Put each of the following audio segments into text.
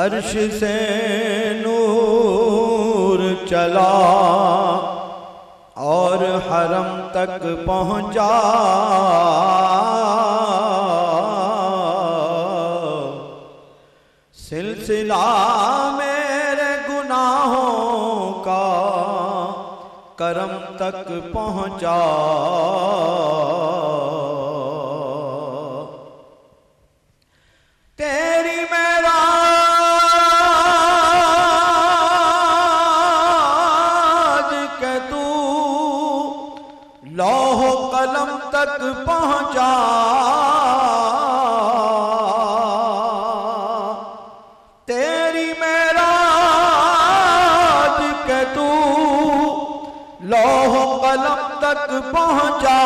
अर्श से नूर चला और हरम तक पहुँचा। सिलसिला मेरे गुनाहों का करम तक पहुँचा। पहुंचा तेरी मेराज के तू लौह कलम तक पहुंचा।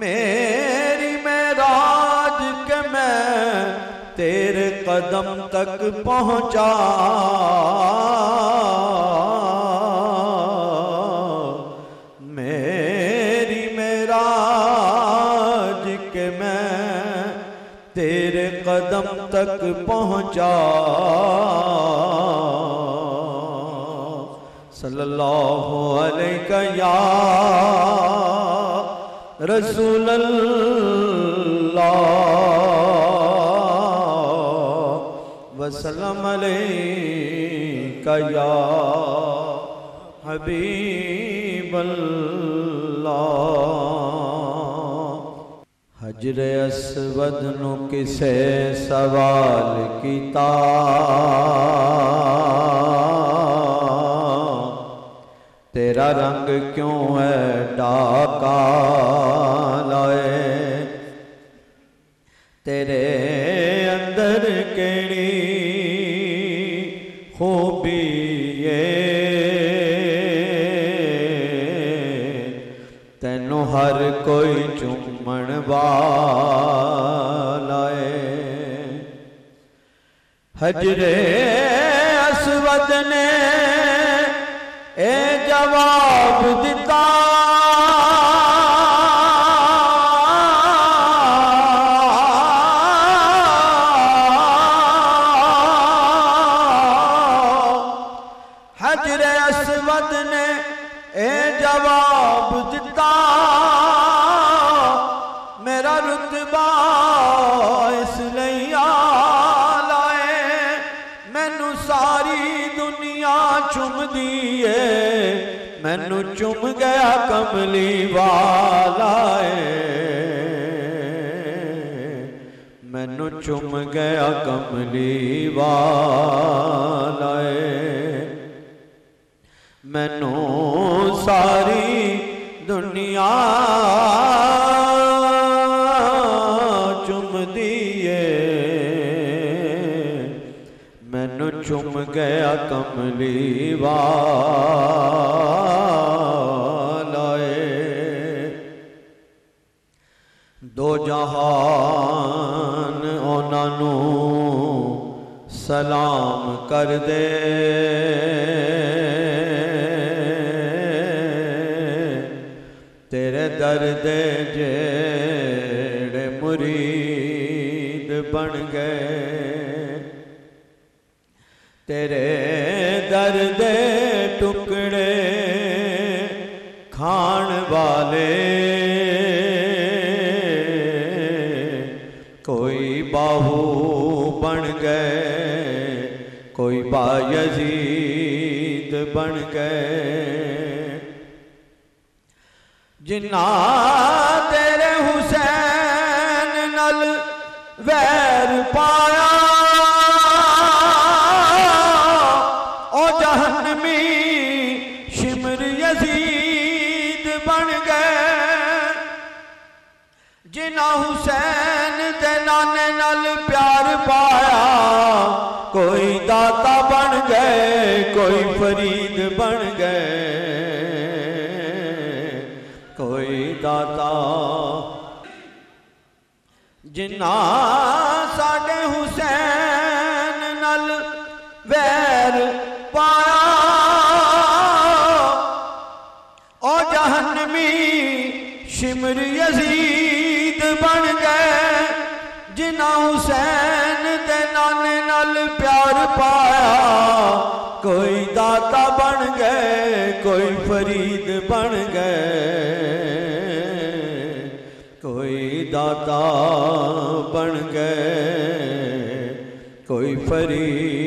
मेरी मेराज के मैं तेरे कदम तक पहुंचा। कदम तक पहुंचा। सल्लल्लाहु अलैका या रसूल अल्लाह वसल्लम अलैका या हबीब अल्लाह। हजर अस्वद नु किसे सवाल कीता, तेरा रंग क्यों है डाका लाए, तेरे अंदर केड़ी खूबी तेनू हर कोई चुमण वाला है। हजरे अस्वद ने ए जवाब दिता, हजरे अस्वद ने ए जवाब दिता, मेरा रुतबा इसलिए आला है, मैनू सारी दुनिया चुम दिए, मैनू चुम गया कमली वाला है, मैनू चुम गया कमली वाला है, मैनू सारी दुनिया चुम दिए, मैनू चुम गया कमली वाला है। दो जहान उन्होंने सलाम कर दे, तेरे दर दे जेड़े मुरीद बन गए, तेरे दर दे टुकड़े खान वाले, कोई बाहू बन गए, कोई बायजीद बन गए, जिन्ना तेरे हुसैन नल वैर पाया, ओ जहन्नमी शिमर यजीद बन गए, जिन्ना हुसैन दे नाने नल प्यार पाया, कोई दाता बन गए, कोई फरीद बन गए, कोई दाता, जिन्ना साडे हुसैन नल वैर पाया, ओ जहन्नमी शिमर यजीद बन गए, जिना हुसैन दे नाने नाल प्यार पाया, कोई दाता बन गए कोई फरीद बन गए, कोई दाता बन गए कोई फरीद